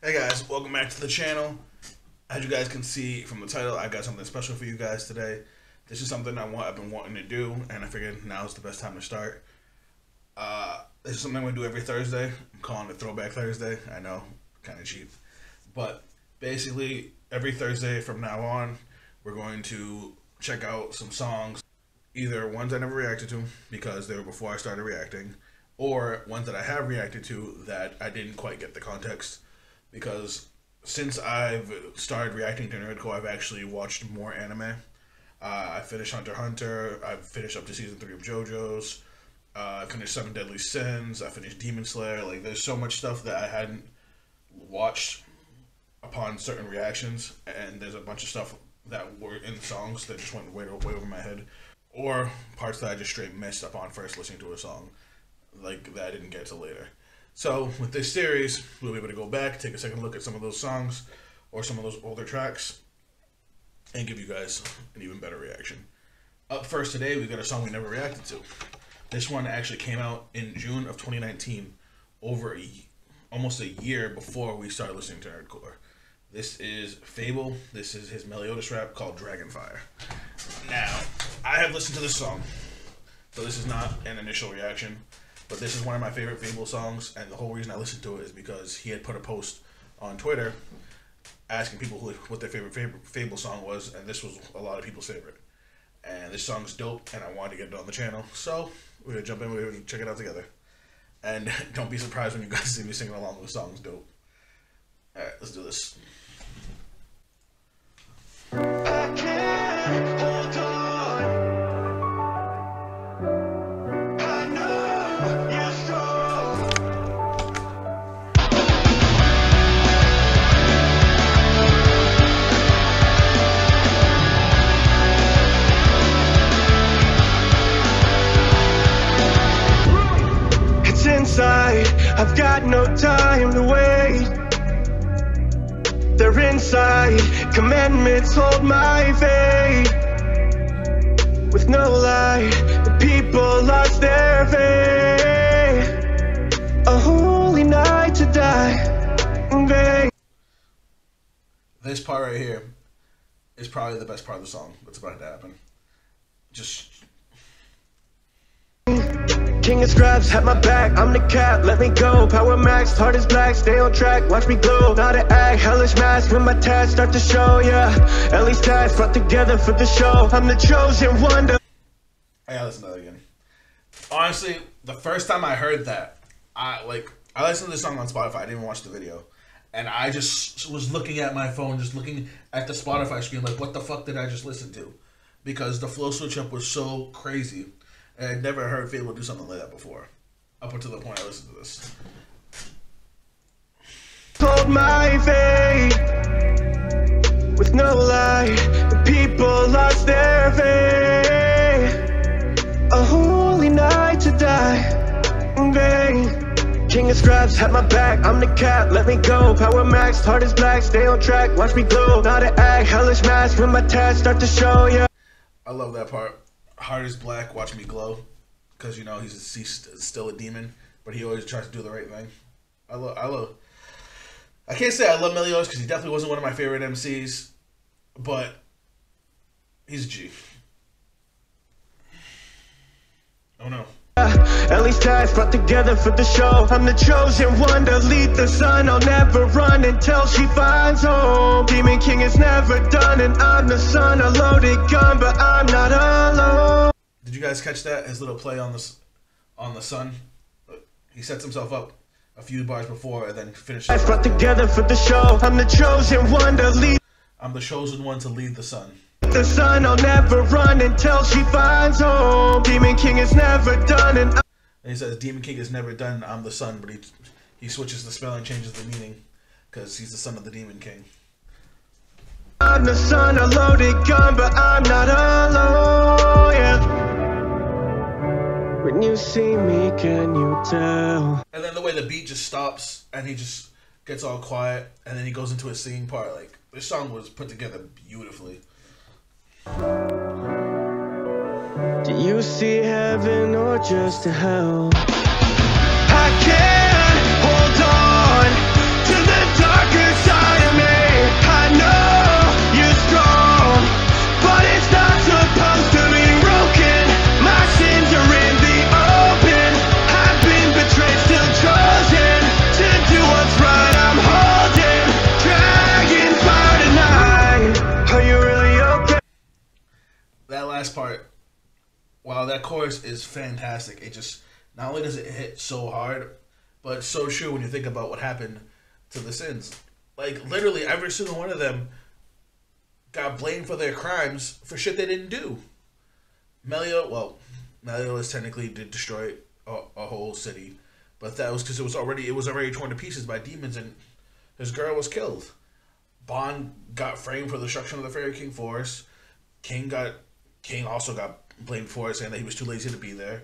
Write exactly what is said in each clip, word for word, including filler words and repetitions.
Hey guys, welcome back to the channel. As you guys can see from the title, I got something special for you guys today. This is something I want, I've been wanting to do, and I figured now's the best time to start. Uh, this is something we do every Thursday. I'm calling it Throwback Thursday. I know, kind of cheap. But basically, every Thursday from now on, we're going to check out some songs. Either ones I never reacted to, because they were before I started reacting, or ones that I have reacted to that I didn't quite get the context. Because since I've started reacting to Nerdcore, I've actually watched more anime. Uh, I finished Hunter x Hunter, I've finished up to season three of JoJo's, uh, I finished Seven Deadly Sins, I finished Demon Slayer. Like, there's so much stuff that I hadn't watched upon certain reactions, and there's a bunch of stuff that were in the songs that just went way, way over my head, or parts that I just straight missed upon first listening to a song, like, that I didn't get to later. So, with this series, we'll be able to go back, take a second look at some of those songs, or some of those older tracks, and give you guys an even better reaction. Up first today, we've got a song we never reacted to. This one actually came out in June of twenty nineteen, over a, almost a year before we started listening to Nerdcore. This is Fabvl. This is his Meliodas rap called Dragonfire. Now, I have listened to this song, so this is not an initial reaction. But this is one of my favorite Fabvl songs, and the whole reason I listened to it is because he had put a post on Twitter asking people who, what their favorite Fabvl song was, and this was a lot of people's favorite. And this song's dope, and I wanted to get it on the channel, so we're gonna jump in, we're gonna check it out together. And don't be surprised when you guys see me singing along with the song's dope. Alright, let's do this. I can't hold on. I've got no time to wait. They're inside. Commandments hold my faith. With no lie, the people lost their faith. A holy night to die. This part right here is probably the best part of the song that's about to happen. Just... King of scraps, had my back, I'm the cat, let me go. Power max, heart is black, stay on track, watch me glow. Not an act, hellish mask, when my tats start to show, yeah. At least tats brought together for the show. I'm the chosen one to... I gotta listen to that again. Honestly, the first time I heard that, I, like, I listened to this song on Spotify, I didn't even watch the video. And I just was looking at my phone, just looking at the Spotify screen, like, what the fuck did I just listen to? Because the flow switch up was so crazy. I had never heard Fabvl do something like that before, up until the point I listened to this. Hold my faith, with no lie, the people lost their faith. A holy night to die in vain. King of scraps, had my back, I'm the cat, let me go. Power max, heart is black, stay on track, watch me glow. Not an act, hellish mask, when my tats start to show, yeah. I love that part. Heart is black, watch me glow, because you know he's, a, he's still a demon, but he always tries to do the right thing. I love, I love. I can't say I love Meliodas because he definitely wasn't one of my favorite M Cs, but he's G. Oh no. At least ties brought together for the show. I'm the chosen one to lead the sun. I'll never run until she finds home. Demon King is never done, and I'm the son, a loaded gun, but I'm not alone. Did you guys catch that? His little play on the on the sun. He sets himself up a few bars before, and then finishes. Ties brought together for the show. I'm the chosen one to lead. I'm the chosen one to lead the sun. The sun, I'll never run until she finds home. Demon King is never done, and, and he says Demon King is never done, I'm the sun, but he he switches the spelling, changes the meaning, because he's the son of the Demon King. I'm the son, a loaded gun, but I'm not a see me, can you tell? And then the way the beat just stops and he just gets all quiet and then he goes into a singing part. Like, this song was put together beautifully. Do you see heaven or just hell? I can't hold on to the darker side of me. I know you're strong, but it's not supposed to be broken. My sins are in the open. I've been betrayed, still chosen to do what's right. I'm holding Dragonfire tonight. Are you really okay? That last part, wow, that chorus is fantastic. It just, not only does it hit so hard, but it's so true when you think about what happened to the sins. Like, literally every single one of them got blamed for their crimes for shit they didn't do. Melio, well, Meliodas technically did destroy a, a whole city, but that was because it was already it was already torn to pieces by demons, and his girl was killed. Bond got framed for the destruction of the Fairy King Forest. King got King also got blamed for it, saying that he was too lazy to be there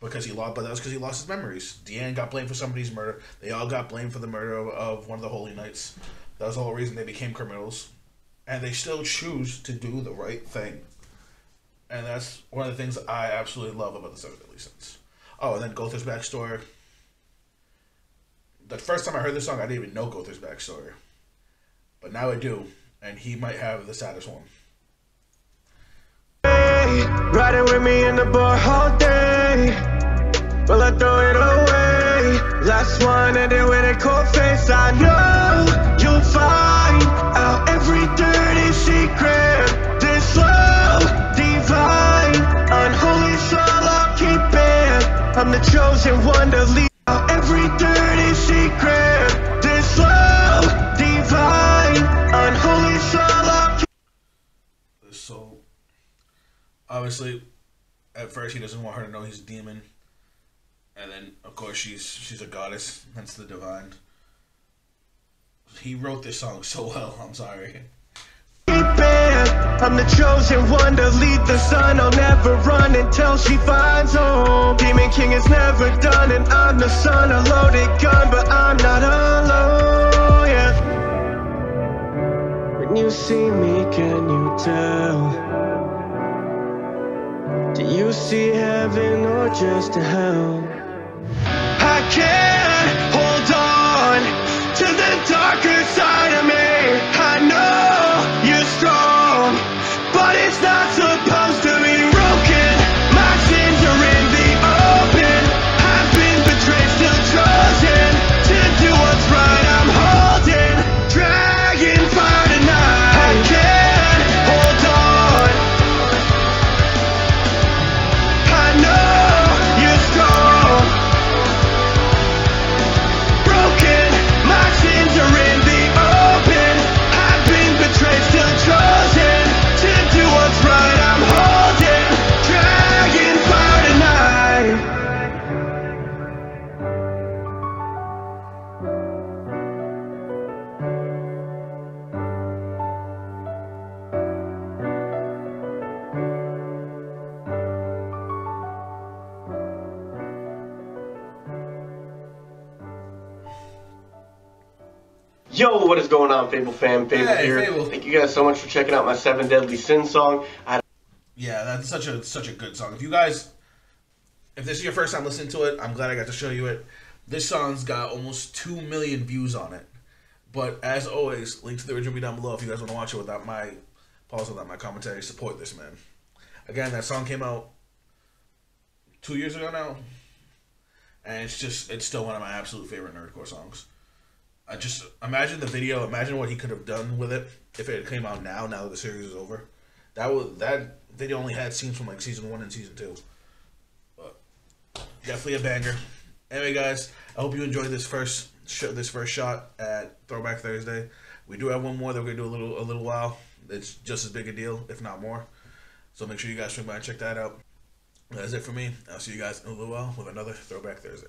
because he lost, but that was because he lost his memories. Deanne got blamed for somebody's murder. They all got blamed for the murder of, of one of the Holy Knights. That was the whole reason they became criminals, and they still choose to do the right thing. And that's one of the things I absolutely love about the Seven Deadly Sins. Oh, and then Gother's backstory. The first time I heard this song, I didn't even know Gother's backstory, but now I do, and he might have the saddest one. Riding with me in the bar all day, well I throw it away. Last one ended with a cold face. I know you'll find out every dirty secret. This love divine, unholy soul, I'll keep it. I'm the chosen one to lead out every dirty secret. This love divine, unholy soul, I'll keep it. So obviously, at first he doesn't want her to know he's a demon, and then of course she's she's a goddess, hence the divine. He wrote this song so well. I'm sorry. I'm the chosen one to lead the sun. I'll never run until she finds home. Demon King is never done, and I'm the son, a loaded gun, but I'm not alone. Yeah. When you see me, can you tell? Do you see heaven or just hell? I can't hold on to the darker side of me. I know you're strong, but it's not supposed to be broken. My sins are in the open. I've been betrayed, still chosen to do what's right. I'm holding Dragonfire tonight. I can't hold on. Yo, what is going on, Fable fam? Fable hey, here. Fable. Thank you guys so much for checking out my Seven Deadly Sins song. I yeah, that's such a such a good song. If you guys, if this is your first time listening to it, I'm glad I got to show you it. This song's got almost two million views on it. But as always, link to the original down below if you guys want to watch it without my pause, without my commentary. Support this man. Again, that song came out two years ago now, and it's just it's still one of my absolute favorite Nerdcore songs. I just imagine the video, imagine what he could have done with it if it came out now, now that the series is over. That was, that video only had scenes from like season one and season two. But definitely a banger. Anyway guys, I hope you enjoyed this first sh this first shot at Throwback Thursday. We do have one more that we're gonna do a little a little while. It's just as big a deal, if not more. So make sure you guys swing by and check that out. That's it for me. I'll see you guys in a little while with another Throwback Thursday.